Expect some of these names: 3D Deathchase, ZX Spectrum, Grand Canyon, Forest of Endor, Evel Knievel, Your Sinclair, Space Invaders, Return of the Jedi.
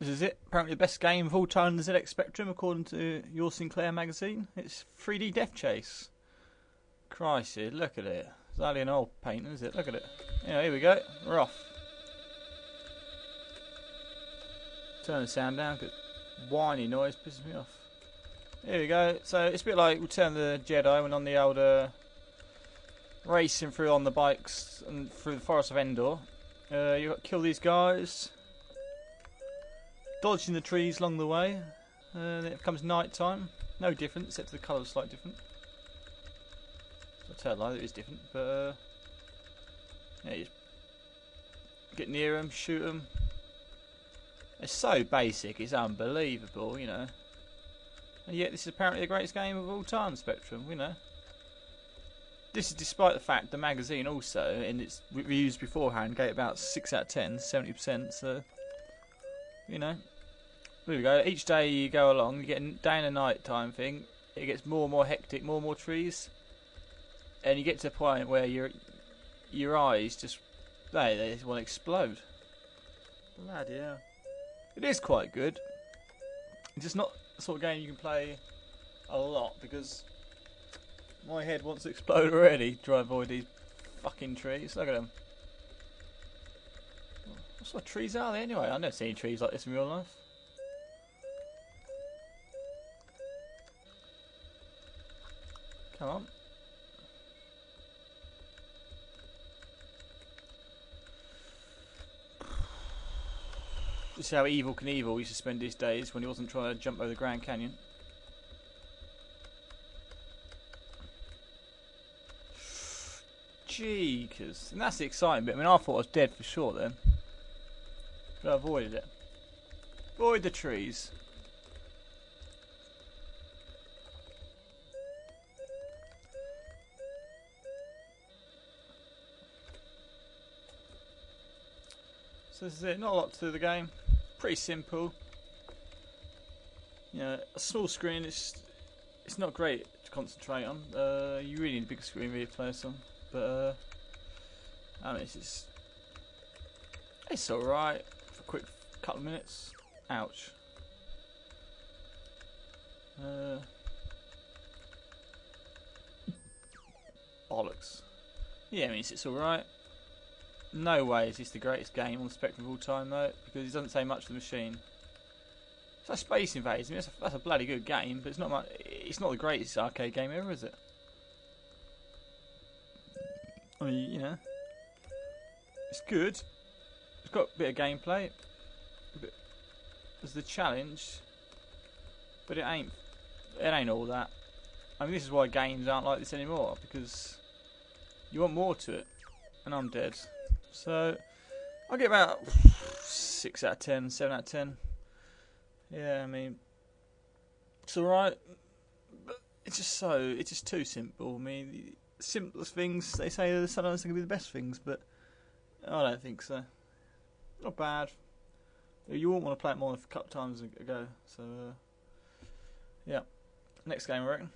This is it. Apparently the best game of all time on the ZX Spectrum, according to Your Sinclair magazine. It's 3D Deathchase. Christ, look at it. It's hardly an old painting, is it? Look at it. Yeah, here we go. We're off. Turn the sound down, because whiny noise pisses me off. Here we go. So it's a bit like Return of the Jedi when on the old racing through on the bikes and through the Forest of Endor. You got to kill these guys. Dodging the trees along the way. Then it becomes night time. No difference, except the colour's slightly different. So I tell a lie, it is different, but yeah, you just get near them, shoot them. It's so basic, it's unbelievable, you know. And yet this is apparently the greatest game of all time, Spectrum, you know. This is despite the fact the magazine also, in its reviews beforehand, gave it about 6 out of 10, 70%, so... You know, there we go. Each day you go along, you get a day and a night time thing. It gets more and more hectic, more and more trees, and you get to a point where your eyes just they just want to explode. Bloody hell! It is quite good. It's just not the sort of game you can play a lot because my head wants to explode already to try and avoid these fucking trees. Look at them. What sort of trees are they anyway? I've never seen trees like this in real life. Come on. This is how Evel Knievel used to spend his days when he wasn't trying to jump over the Grand Canyon. Jeekers. And that's the exciting bit. I mean, I thought I was dead for sure then. But I avoided it. Avoid the trees. So this is it. Not a lot to the game. Pretty simple. You know, a small screen. It's not great to concentrate on. You really need a big screen really to play this on. But I mean, it's all right. Quick couple of minutes. Ouch. Bollocks. Yeah, I mean it's alright. No way is this the greatest game on the Spectrum of all time though, because it doesn't say much to the machine. It's like Space Invaders. I mean, that's a bloody good game, but it's not much. It's not the greatest arcade game ever, is it? I mean, you know, it's good. It's got a bit of gameplay, there's the challenge, but it ain't all that. I mean, this is why games aren't like this anymore, because you want more to it, and I'm dead. So I'll get about 6 out of 10, 7 out of 10. Yeah, I mean, it's alright, but it's just too simple. I mean, the simplest things, they say sometimes they're going to be the best things, but I don't think so. Not bad. You won't want to play it more than a couple times ago. So, yeah. Next game, I reckon.